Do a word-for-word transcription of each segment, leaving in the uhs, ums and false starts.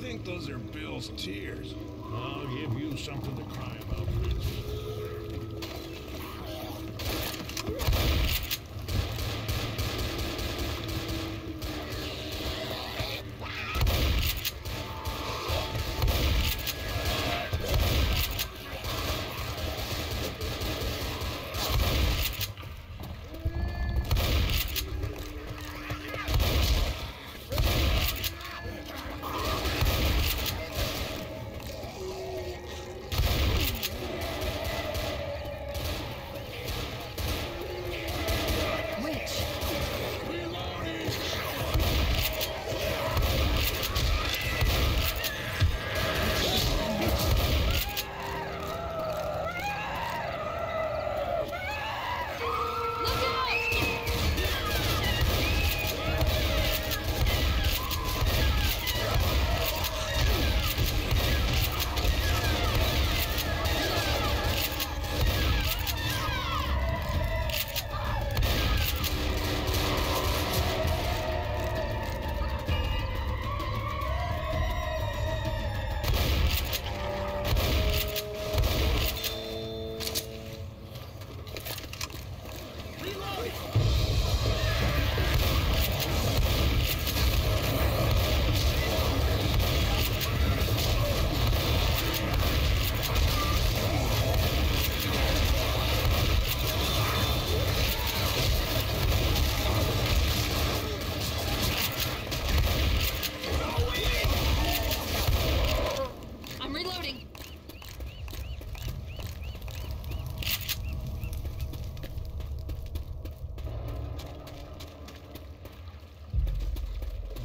think those are Bill's tears. I'll give you something to cry about, Prince.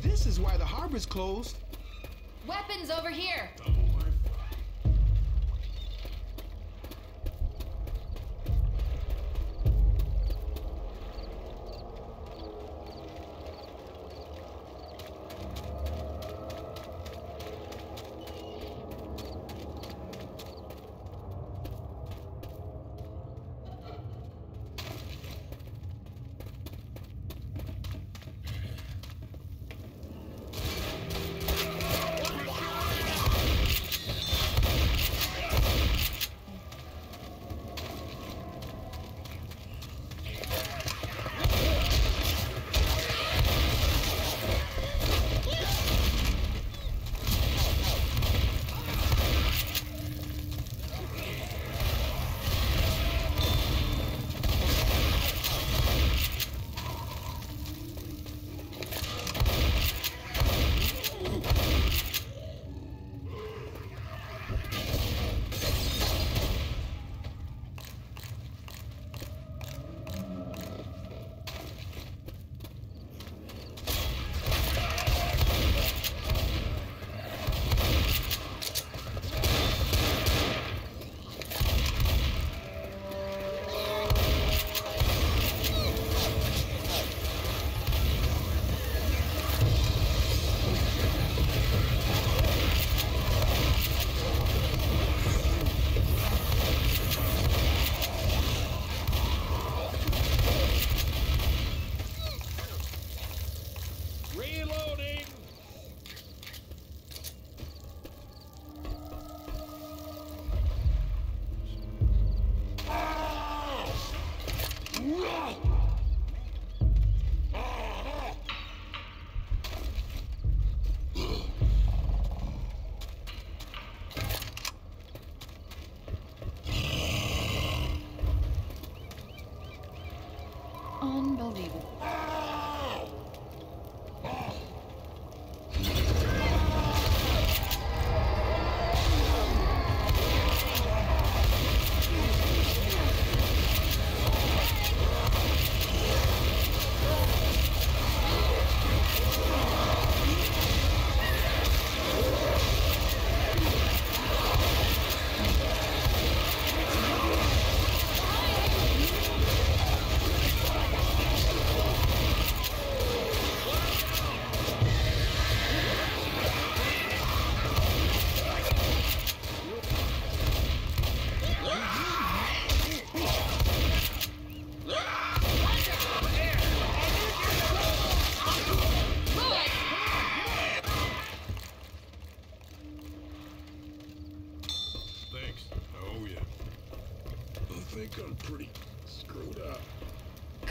This is why the harbor's closed. Weapons over here.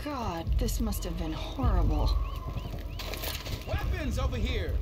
God, this must have been horrible. Weapons over here!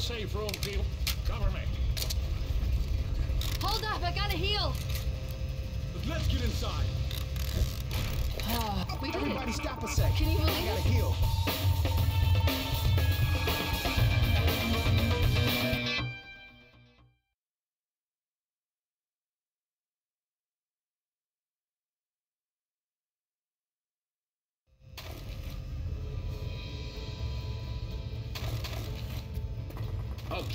Safe room, people. Cover me. Hold up, I gotta heal. But let's get inside. Uh, we did Everybody it. Stop a sec. Can you believe I gotta heal.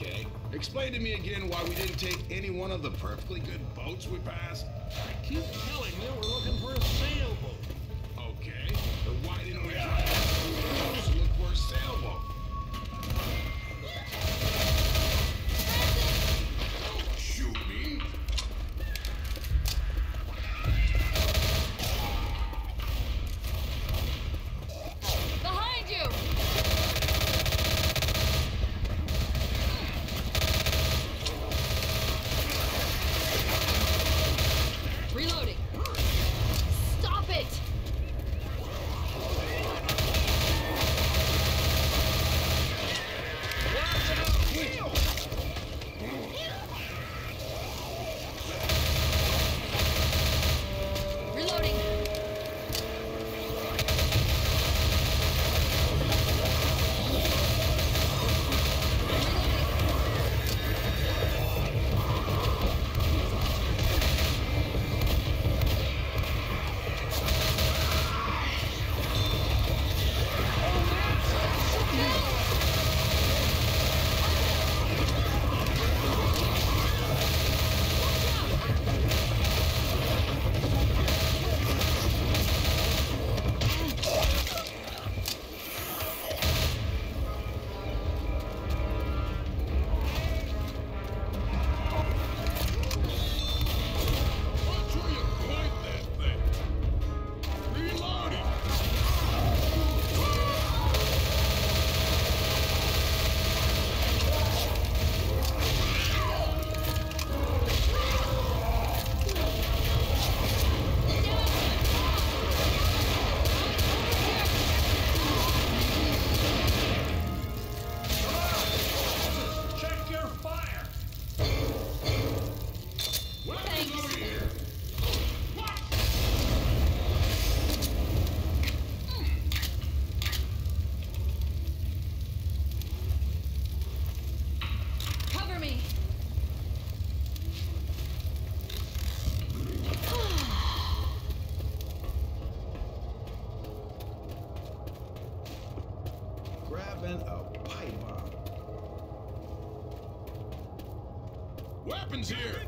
Okay, explain to me again why we didn't take any one of the perfectly good boats we passed. I keep telling you we're looking for a sailboat. Okay, but why didn't we try to look for a sailboat? Don't shoot me. Behind you! Reloading. Stop it! Weapons here!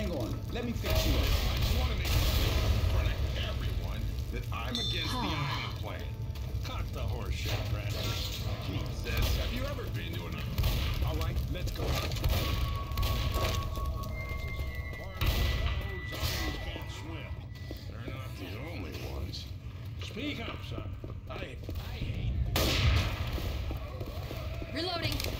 Hang on, let me fix you up. I just want to make sure in front of everyone that I'm against the island plan. Cock the horse shit, Brad. Keith says, have you ever been to another? All right, let's go. They're not the only ones. Speak up, son. I, I hate this. Reloading.